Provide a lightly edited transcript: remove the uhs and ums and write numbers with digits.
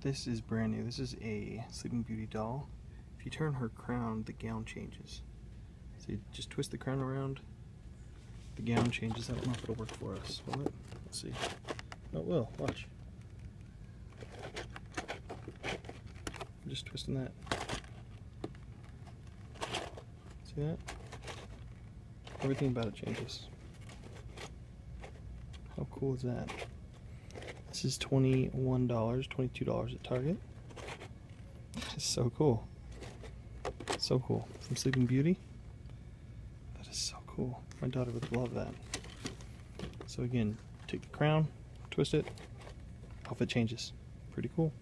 This is brand new. This is a Sleeping Beauty doll. If you turn her crown, the gown changes. So you just twist the crown around, the gown changes. I don't know if it'll work for us. Will it? Let's see. Oh, it will. Watch. I'm just twisting that. See that? Everything about it changes. How cool is that? This is $21, $22 at Target. That is so cool. So cool. From Sleeping Beauty. That is so cool. My daughter would love that. So again, take the crown, twist it, off it changes. Pretty cool.